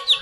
much.